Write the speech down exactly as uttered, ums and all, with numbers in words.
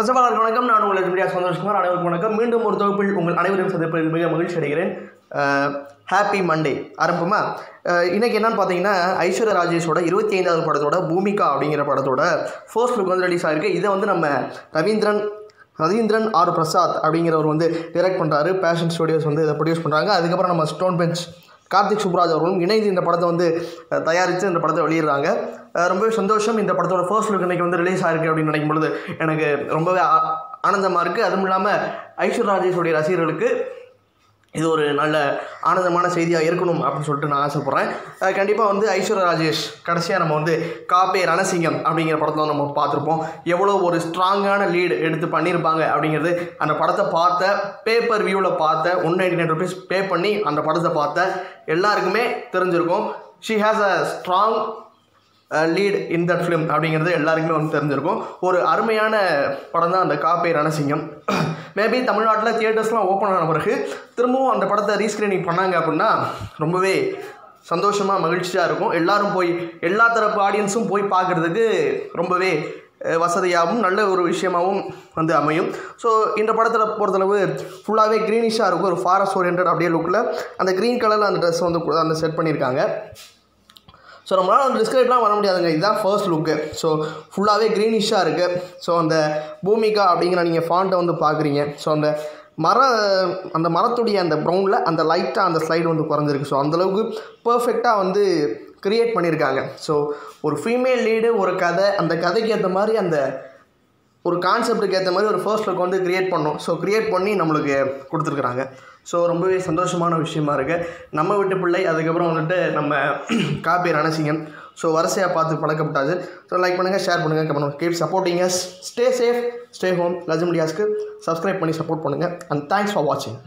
First of all, I will tell you about Happy Monday. Today, Aishwarya Rajesh Boomika first look release. This Radhindran R. Prasad Abdingar direct Pantari, Passion Studios on the produce Pantanga, Stone Bench, Karthik Subraj, United in the Padavan, the Tayarich and the Padavali Ranga, Rumbo Sandosham in the Padavana first look and release hierarchy in Nakmur, and again Rumbo Ananda Marka, Adamulama, Aishwarya Rajesh Odi Rasirke. This is a நல்ல ஆனந்தமான செய்தியா இருக்கணும் அப்படி சொல்லிட்டு நான் ஆசைப்படுறேன் கண்டிப்பா வந்து ஐஸ்வர்யா ராஜேஷ் கடைசியா நம்ம வந்து காபி ரணசிங்கம் அப்படிங்கிற படத்துல நம்ம பாத்துறோம் எவ்வளவு ஒரு ஸ்ட்ராங்கான லீட் எடுத்து பண்ணிருப்பாங்க அப்படிங்கிறது அந்த படத்தை பார்த்த பேப்பர் வியூல பார்த்த one ninety-nine rupees பே பண்ணி அந்த படத்தை பார்த்த எல்லாருக்குமே தெரிஞ்சிருக்கும் she has a strong Uh, lead in that film அப்படிங்கிறது எல்லாருக்குமே வந்து தெரிஞ்சிருக்கும் ஒரு அருமையான படம் தான் அந்த காபி ரணசிங்கம் மேபி தமிழ்நாட்டுல தியேட்டர்ஸ்லாம் ஓபன் ஆன பிறகு திரும்பவும் அந்த படத்தை ரீஸ்கிரீனிங் பண்ணாங்க அப்படினா ரொம்பவே சந்தோஷமா மகிழ்ச்சியா இருக்கும் எல்லாரும் போய் எல்லா தரப்பு ஆடியன்ஸும் போய் பாக்குறதுக்கு ரொம்பவே வசதியாவும் நல்ல ஒரு விஷயமாவும் வந்து அமையும் சோ இந்த படத்துல பொறுத்தளவு ஃபுல்லாவே கிரீனிஷா இருக்கும் ஒரு ஃபாரஸ்ட் ஓரியண்டட் அப்படியே லுக்ல அந்த கிரீன் கலர்ல அந்த Dress வந்து அந்த செட் பண்ணிருக்காங்க So, we will describe the first look. So, full away greenish. So, the Boomika is a font. So, the Mara and the Maratudi and the brown and the light and the slide on the Paranjak. So, on the logo perfect on the create Panirgaga. So, or female leader or Kada and the Kadaki the Mari and the ஒரு கான்செப்ட்க்கு ஏத்த மாதிரி ஒரு first look வந்து create பண்ணோம் so create பண்ணி நமக்கு கொடுத்துட்டாங்க so ரொம்பவே சந்தோஷமான விஷயமா இருக்கு நம்ம விட்டு பிள்ளை அதுக்கு அப்புறம் வந்து நம்ம காபி ரணசிங்கம் சோ வரிசையா பார்த்து பழக்கப்பட்டாச்சு சோ லைக் பண்ணுங்க ஷேர் பண்ணுங்க கமெண்ட் பண்ணுங்க keep supporting us stay safe stay home லஜம் மீடியாஸ்க்கு subscribe பண்ணி support பண்ணுங்க and thanks for watching